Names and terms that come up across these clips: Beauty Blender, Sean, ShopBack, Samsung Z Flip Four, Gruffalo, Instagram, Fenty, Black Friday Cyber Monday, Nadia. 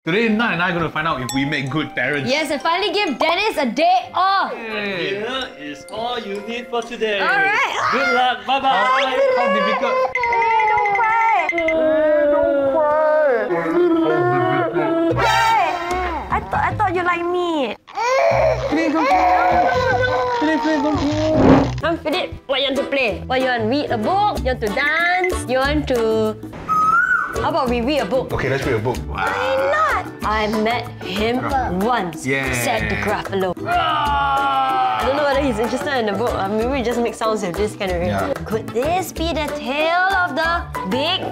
Today, Nan and I are going to find out if we make good parents. Yes, and finally give Dennis a day off. Hey. Here is all you need for today. Alright. Good luck. Bye bye. How difficult. Hey, don't cry. Don't cry. Hey, I thought you liked me. Please don't cry. Please don't cry. I'm Philip. What you want to play? What you want to read a book? You want to dance? You want to... How about we read a book? Okay, let's read a book. Wow. Why not? I met him once. Yeah. Said the Gruffalo. Ah! I don't know whether he's interested in the book. Maybe we just make sounds with this kind of ring. Yeah. Could this be the tale of the big...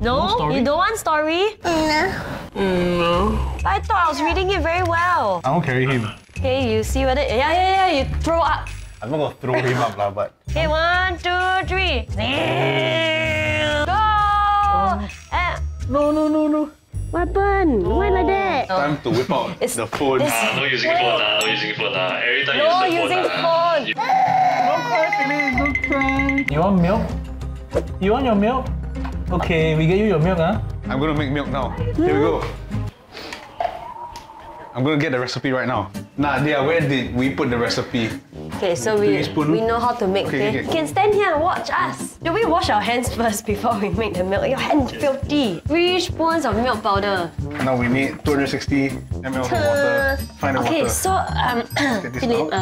No? You don't want story? No. No. I thought I was reading it very well. I don't carry him. Okay, you see whether... Yeah, you throw up. I'm not gonna throw him up, but... Okay, 1, 2, 3. Go! No. What happened? Why like that? Time to whip out the phone. This... No using phone, no using phone. Every time you use the phone. No using phone. Don't cry, please, don't cry. You want milk? You want your milk? Okay, we get you your milk, huh? I'm gonna make milk now. Here we go. I'm gonna get the recipe right now. Nadia, where did we put the recipe? Okay, so we know how to make okay. You can stand here and watch us. Do we wash our hands first before we make the milk? Your hands filthy. 3 spoons of milk powder. Now we need 260 ml of water. Find the water. Okay, so Philip,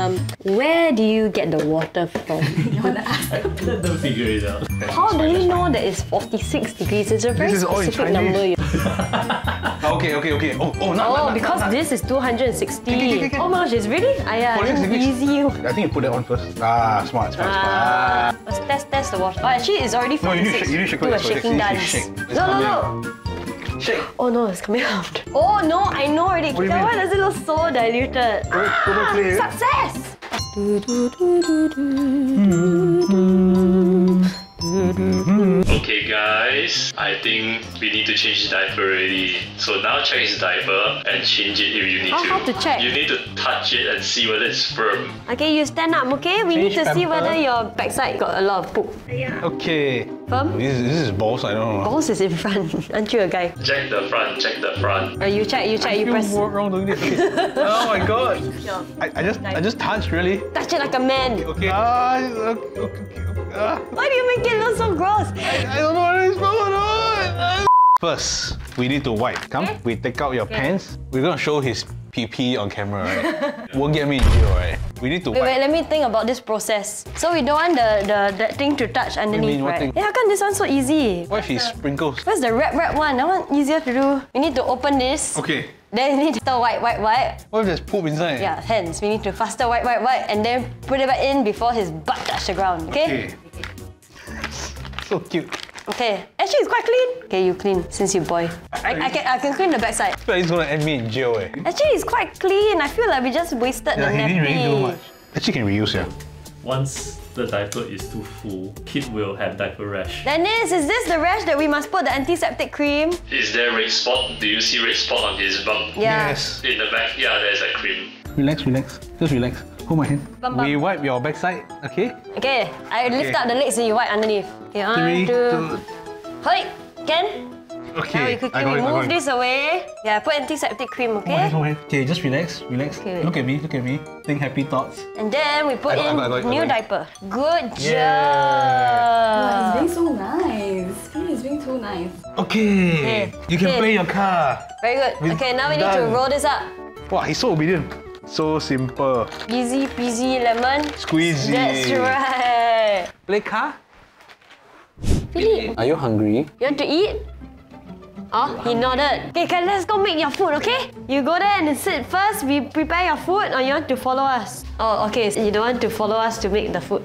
where do you get the water from? Don't figure it out. How do you know that it's 46 degrees? It's a very specific number. Okay. Because this is 260. Oh my gosh, it's really? Easy. I think you put that on first. Ah, smart. Let's test the water. Oh, actually, it's already 46. No, you need to do a shaking dance. No. Shake. Oh no, it's coming out. Oh no, I know already. That one doesn't look so diluted. Success! Okay guys, I think we need to change the diaper already. So now check his diaper and change it if you need to. How to check? You need to touch it and see whether it's firm. Okay, you stand up, okay? We need to see whether your backside got a lot of poop. Yeah. Okay. Firm? This is balls, I don't know. Balls is in front. Aren't you a guy? Check the front, check the front. You check, you press. What's wrong doing this? Oh my god. I just touched, really. Touch it like a man. Okay. Why do you make it look so gross? I don't know what is going on! First, we need to wipe. Come, we take out your pants. We're gonna show his pee-pee on camera, right? Won't get me in jail, right? We need to wipe. Wait, let me think about this process. So we don't want that thing to touch underneath, right? Yeah, how come this one's so easy? What if he sprinkles? Where's the wrap one? That one's easier to do. We need to open this. Okay. Then you need to faster wipe. What if there's poop inside? Yeah, hence we need to faster wipe and then put it back in before his butt touches the ground, okay? So cute. Okay, actually it's quite clean. Okay, you clean since you boy. I can clean the backside. But he's gonna end me in jail, eh? Actually, it's quite clean. I feel like we just wasted the napkin. He didn't really do much. Actually, can reuse here. Once the diaper is too full, kid will have diaper rash. Dennis, is this the rash that we must put the antiseptic cream? Is there red spot? Do you see red spot on his bum? Yeah. Yes. In the back, yeah, there's a cream. Relax. Just relax. Hold my hand. We wipe your backside, okay? Okay, I lift up the legs and you wipe underneath. Okay, 1, 2... Hold it! Can? Okay, now we quickly move this away. Yeah, put antiseptic cream, okay? Okay, just relax. Okay, look at me. Think happy thoughts. And then we put in new diaper. Good job! Wow, it's being so nice. It's being too nice. Okay, you can play your car. Very good. Okay, now we need to roll this up. Wow, he's so obedient. So simple. Easy peasy lemon. Squeezy. That's right. Play car? Philip, are you hungry? You want to eat? Oh, he nodded. Okay, let's go make your food, okay? You go there and sit first, we prepare your food, or you want to follow us? Oh, okay, so you don't want to follow us to make the food.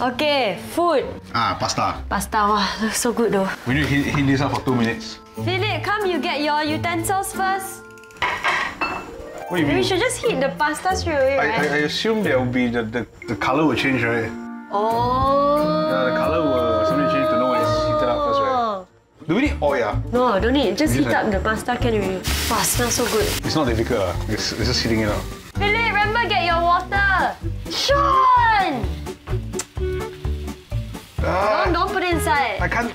Okay, food. Pasta. Pasta, wow, looks so good though. We need to heat this up for 2 minutes. Philip, come, you get your utensils first. What do you mean? We should just heat the pasta straight away, right? I assume there will be, the colour will change, right? Oh. Yeah, the colour will suddenly change to know when it's heated up first, right? Do we need oil? No, don't need. Just heat up the pasta, can we? Wow, it smells so good. It's not difficult. It's just heating it up. Philip, remember, get your water. Sean! Don't put it inside. I can't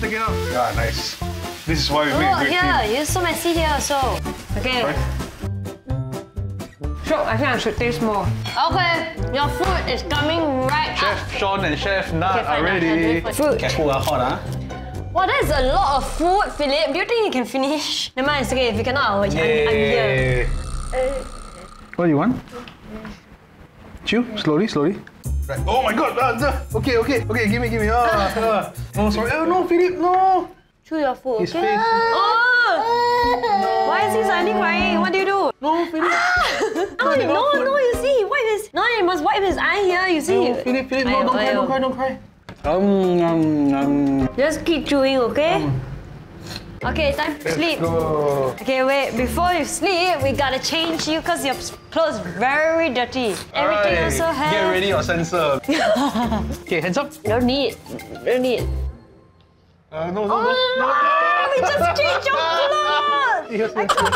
take it out. Yeah, nice. This is why we yeah, you're so messy here, so... Okay. Right? So, I think I should taste more. Okay, your food is coming right up. Chef Sean and Chef Nat are ready. Food. Careful, hot, huh? Wow, that is a lot of food, Philip. Do you think you can finish? Never mind, it's okay. If you cannot, I'm here. What do you want? Chew, slowly, slowly. Right. Oh my god! Okay, okay, okay, give me. Oh, sorry. Oh no, Philip, no! Chew your food, okay? His face. Oh! Why is he suddenly crying? What do you do? No, Philip! No, you see, wipe his... No, you must wipe his eye here, you see. No, Philip, no, don't cry. Just keep chewing, okay? Okay, time to sleep. Okay, wait, before you sleep, we gotta change you because your clothes very dirty. Everything also has... Get ready or censor. Okay, hands up. No need. No. We just changed your clothes! Yes, I got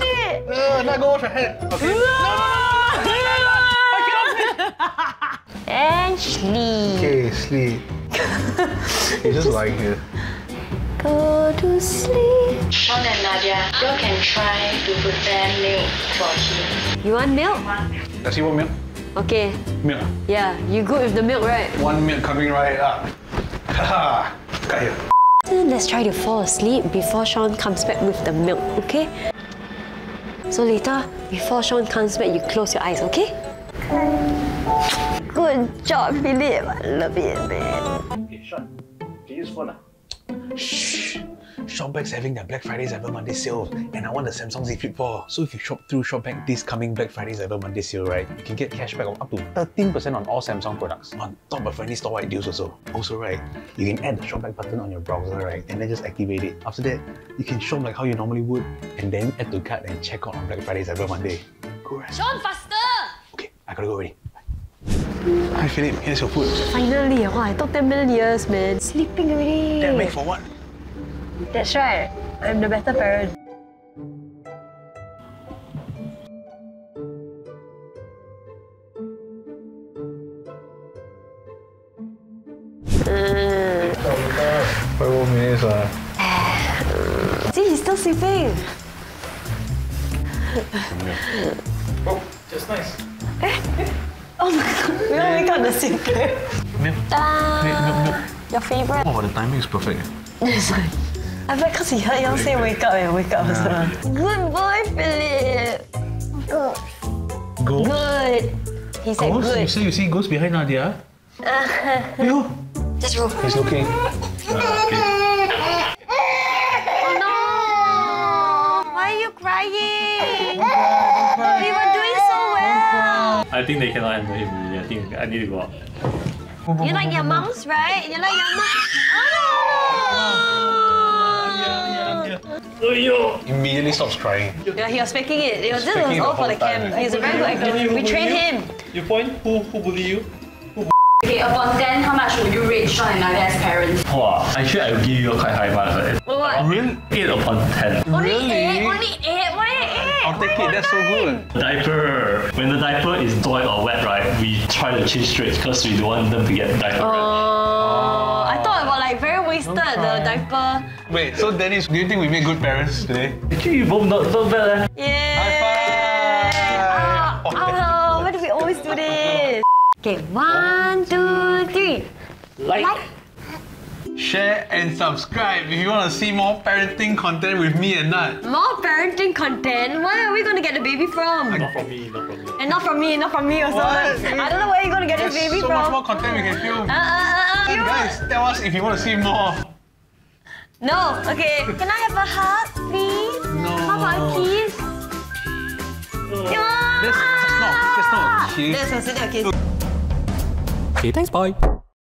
it! Now go wash your hand. Okay. No! And sleep. Okay, sleep. You're just lying here. Go to sleep. Sean and Nadia, you can try to prepare milk for him. You want milk? Does he want milk? Okay. Milk? Yeah, you good with the milk, right? One milk coming right up. Haha, got you. Let's try to fall asleep before Sean comes back with the milk, okay? So later, before Sean comes back, you close your eyes, okay? Good job, Philip. I love it, man. Okay, Sean, do you use phone? Shh! ShopBack's having their Black Friday Cyber Monday sale and I want the Samsung Z Flip 4. So if you shop through ShopBack this coming Black Friday Cyber Monday sale, right, you can get cashback of up to 13% on all Samsung products on top of any store-wide deals also. Also, right, you can add the ShopBack button on your browser, right, and then just activate it. After that, you can shop like how you normally would and then add to cart and check out on Black Friday Cyber Monday. Cool, right? Sean, faster! Okay, I gotta go already. Hi Philip, here's your food. Finally, wow, I took 10 million years, man. Sleeping already. That made for what? That's right. I'm the better parent. Five more minutes, See, he's still sleeping. Oh, just nice. Oh my god, we all wake up the same time. Milk. Your favourite. Oh, the timing is perfect. Yes, I bet because he heard y'all say wake up and wake up as well. Good boy, Philip. Ghost? Good. He said ghost? Good. You say you see ghosts behind Nadia? You? Just roll. He's looking. Okay. Oh no! Why are you crying? We were doing so well. I think they cannot handle him really. I think I need to go out. You like your moms, right? You like your moms? Oh no! Immediately stops crying. Yeah, he was faking it. It was just all for the cam. He's a very good actor. We trained him. You point? Who bullied you? Okay, upon 10, how much would you rate Sean and Nadia as parents? Wow, actually I would give you a quite high mark. What? Really? 8 upon 10. Only 8? Only 8? Why 8? I'll take it, that's so good. Diaper. When the diaper is dry or wet, right, we try to change straight because we don't want them to get diaper wet. I thought about like very wasted, the diaper. Wait, so Dennis, do you think we made good parents today? Actually, you both not bad. Yeah. High five! Oh, why do we always do this? Okay, 1, 2, 3. Like, share and subscribe if you want to see more parenting content with me and Nat. More parenting content? Where are we going to get the baby from? Not from me, not from me. And not from me also. What? I don't know where you're going to get this baby from. There's so much more content we can film. Guys, tell us if you want to see more. No, okay. Can I have a hug, please? No. How about a kiss? No. That's not. That's not. Okay, thanks, bye.